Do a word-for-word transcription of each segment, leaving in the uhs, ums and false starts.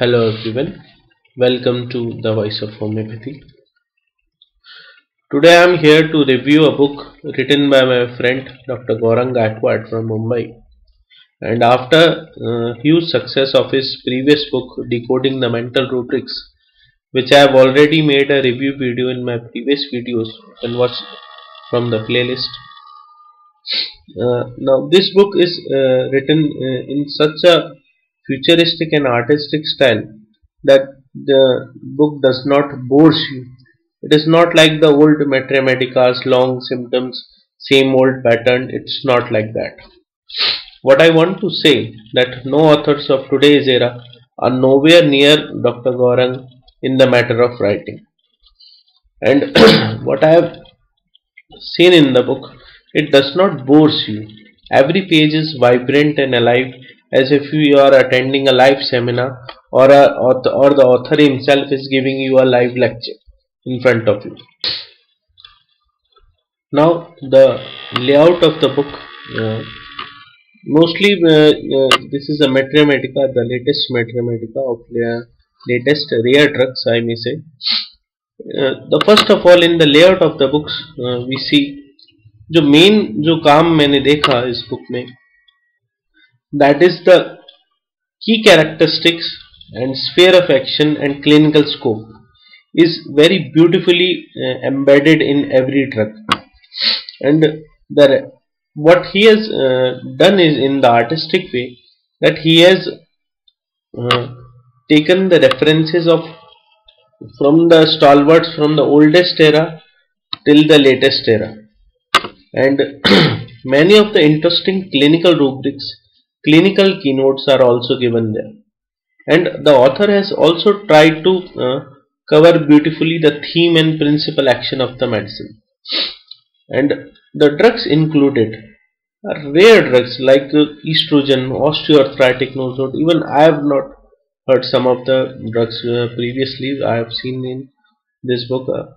Hello everyone, welcome to The Voice of Homeopathy. Today I am here to review a book written by my friend Doctor Gaurang Gaikwad from Mumbai. And after uh, huge success of his previous book Decoding the Mental Rubrics, which I have already made a review video in my previous videos, you can watch from the playlist. Uh, now this book is uh, written uh, in such a futuristic and artistic style that the book does not bore you. It is not like the old mathematica's long symptoms, same old pattern. It's not like that. What I want to say that no authors of today's era are nowhere near Doctor Gaurang in the matter of writing. And what I have seen in the book, it does not bore you. Every page is vibrant and alive, as if you are attending a live seminar or, a, or, the, or the author himself is giving you a live lecture in front of you. Now the layout of the book, uh, mostly uh, uh, this is a Mathematica, the latest Mathematica of the latest rare drugs, I may say. Uh, the first of all, in the layout of the books, uh, we see the main kaam maine dekha is book mein, that is the key characteristics and sphere of action and clinical scope is very beautifully uh, embedded in every drug. And the, what he has uh, done is in the artistic way that he has uh, taken the references of from the stalwarts from the oldest era till the latest era, and many of the interesting clinical rubrics, clinical keynotes are also given there, and the author has also tried to uh, cover beautifully the theme and principal action of the medicine. And the drugs included are rare drugs like uh, estrogen, osteoarthritic nosode. Even I have not heard some of the drugs uh, previously I have seen in this book uh,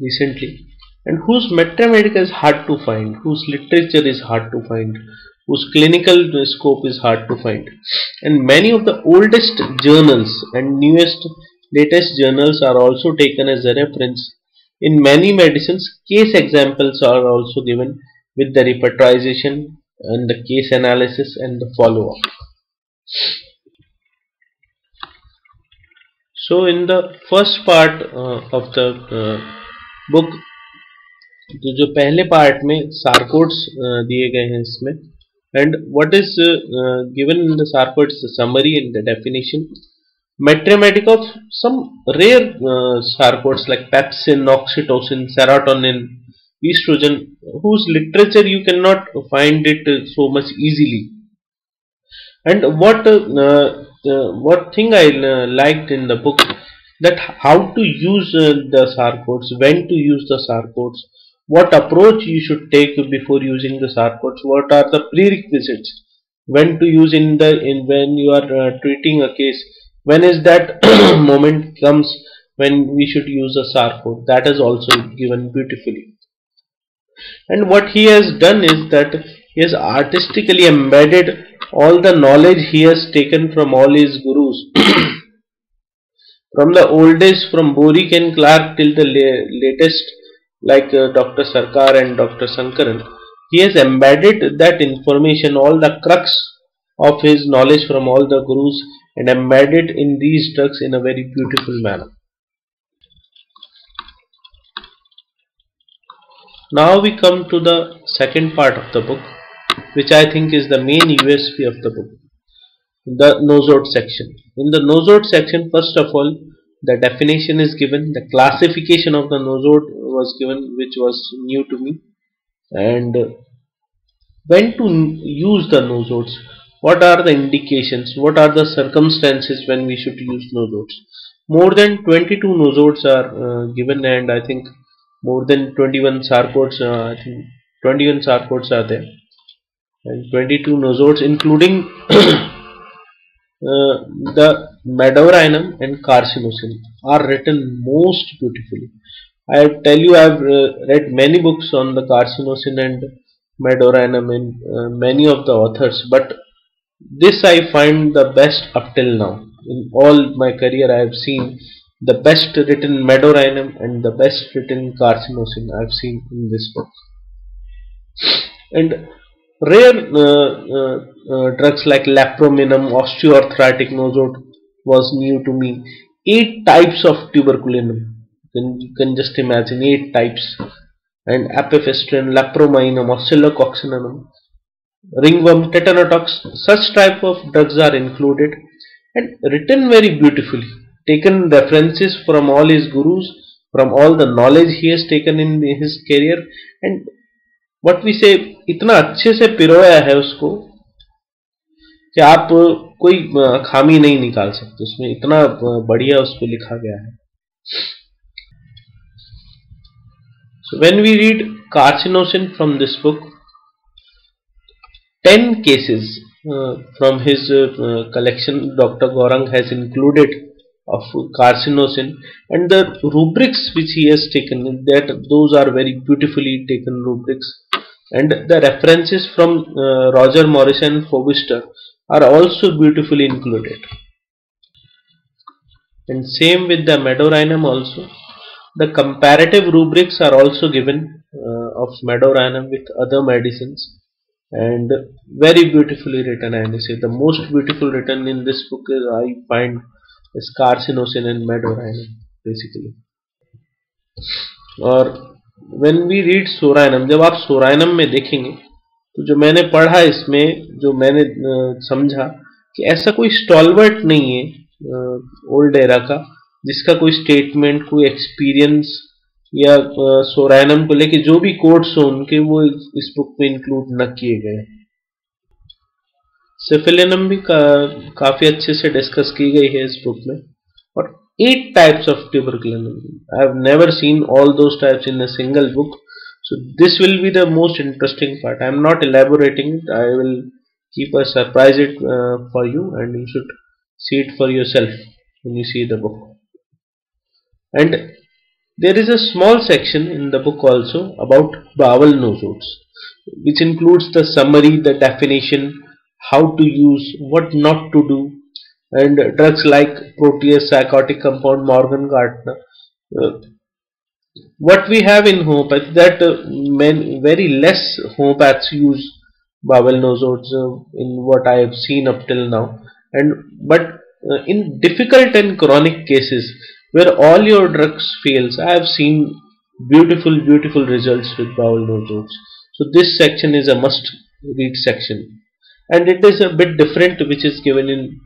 recently, and whose Mathematica is hard to find, whose literature is hard to find, whose clinical scope is hard to find. And many of the oldest journals and newest latest journals are also taken as a reference. In many medicines, case examples are also given with the repertorization and the case analysis and the follow-up. So in the first part uh, of the uh, book, the jo pehle part mein sarcodes uh, diye gaye hain isme. And what is uh, uh, given in the Sarkar's summary and the definition? Mathematic of some rare uh, sarcodes like pepsin, oxytocin, serotonin, estrogen, whose literature you cannot find it uh, so much easily. And what uh, uh, uh, what thing I uh, liked in the book, that how to use uh, the sarcodes, when to use the sarcodes, what approach you should take before using the sarcodes, what are the prerequisites, when to use in the in when you are uh, treating a case, when is that moment comes when we should use a sarcode. That is also given beautifully. And what he has done is that he has artistically embedded all the knowledge he has taken from all his gurus from the oldest, from Boger and Clark till the la latest like uh, Doctor Sarkar and Doctor Sankaran. He has embedded that information, all the crux of his knowledge from all the gurus, and embedded in these drugs in a very beautiful manner. Now we come to the second part of the book, which I think is the main U S P of the book, the nosode section. In the nosode section, first of all, the definition is given, the classification of the nosode was given, which was new to me, and when to use the nosodes, what are the indications, what are the circumstances when we should use nosodes. More than twenty-two nosodes are uh, given, and I think more than twenty-one sarcodes, uh, I think twenty-one sarcodes are there, and twenty-two nosodes including Uh, the Medorrhinum and Carcinosin are written most beautifully. I tell you, I have uh, read many books on the Carcinosin and Medorrhinum in uh, many of the authors, but this I find the best up till now. in all my career I have seen the best written Medorrhinum and the best written Carcinosin I have seen in this book. And rare uh, uh, uh, drugs like Laprominum, Osteoarthritic Nosode was new to me. Eight types of Tuberculinum. Then you can just imagine eight types. And Apiphestrin, Laprominum, Oscillococcinum, Ringworm, Tetanotox. Such type of drugs are included and written very beautifully. Taken references from all his gurus, from all the knowledge he has taken in his career, and what we say, इतना अच्छे से पिरोया है उसको कि आप कोई खामी नहीं निकाल सकते उसमें, इतना बढ़िया उसको लिखा गया है. So when we read Carcinosin from this book, ten cases uh, from his uh, collection Doctor Gaurang has included of Carcinosin, and the rubrics which he has taken, that those are very beautifully taken rubrics, and the references from uh, Roger Morris and Fobister are also beautifully included. And same with the Medorrhinum also. The comparative rubrics are also given uh, of Medorrhinum with other medicines, and very beautifully written. And I say the most beautiful written in this book is, I find, is Carcinosin and Medorrhinum basically. Or when we read Psorinum, जब आप Psorinum में देखेंगे तो जो मैंने पढ़ा इसमें, जो मैंने समझा कि ऐसा कोई stalwart नहीं है old era का जिसका कोई statement, कोई experience या Psorinum को लेके जो भी quotes हो उनके वो इस book में include न किए गए. Syphilinum भी का, काफी अच्छे से discuss की गई है इस book में. और eight types of tuberculinum. I have never seen all those types in a single book. So this will be the most interesting part. I am not elaborating it. I will keep a surprise it uh, for you, and you should see it for yourself when you see the book. And there is a small section in the book also about bowel nosodes, which includes the summary, the definition, how to use, what not to do, and drugs like Protease, Psychotic Compound, Morgan Gartner. Uh, what we have in homeopathy, that uh, many, very less homeopaths use bowel nosodes uh, in what I have seen up till now. And but uh, in difficult and chronic cases where all your drugs fails, I have seen beautiful, beautiful results with bowel nosodes. So this section is a must-read section. And it is a bit different, which is given in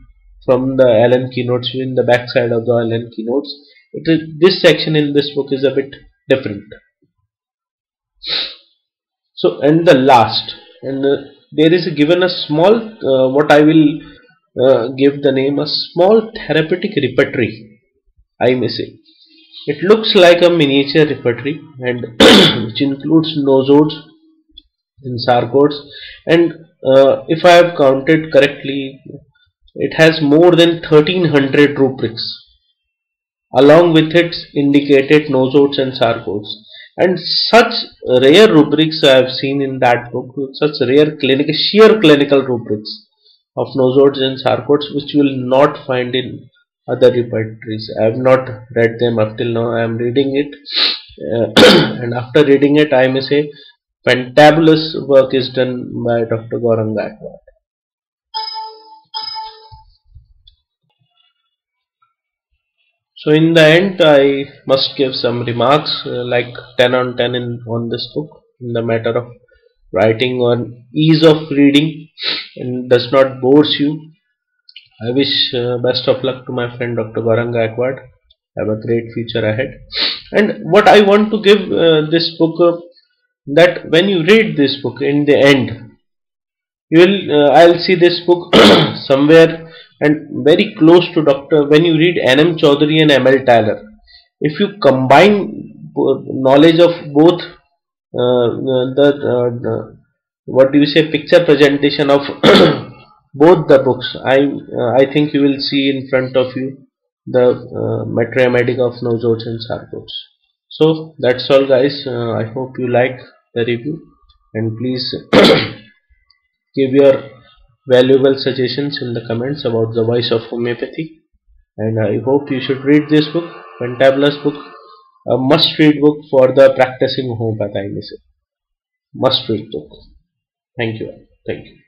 from the Allen Keynotes, in the backside of the Allen Keynotes. It is, this section in this book is a bit different. So, and the last, and uh, there is a given a small, uh, what I will uh, give the name, a small therapeutic repertory, I may say. It looks like a miniature repertory, and which includes nosodes and sarcodes, and Uh, if I have counted correctly, it has more than thirteen hundred rubrics along with its indicated nosodes and sarcodes. And such rare rubrics I have seen in that book, such rare clinical, sheer clinical rubrics of nosodes and sarcodes, which you will not find in other repertories. I have not read them up till now. I am reading it, uh, and after reading it, I may say fantabulous work is done by Doctor Gaurang Gaikwad. So in the end, I must give some remarks uh, like ten on ten in, on this book in the matter of writing, on ease of reading, and does not bore you. I wish uh, best of luck to my friend Doctor Gaurang Gaikwad. Have a great future ahead. And what I want to give uh, this book, uh, that when you read this book, in the end you will uh, I'll see this book somewhere and very close to Doctor, when you read N M Chaudhary and M L Tyler, if you combine knowledge of both uh, the, uh, the what do you say picture presentation of both the books, I uh, I think you will see in front of you the uh, Materia Medica of Nosodes and Sarcodes. So that's all guys, uh, I hope you like the review, and please give your valuable suggestions in the comments about The Voice of Homeopathy. and I hope you should read this book. Fantabulous book, a must read book for the practicing homeopath, I may say. Must read book. Thank you. Thank you.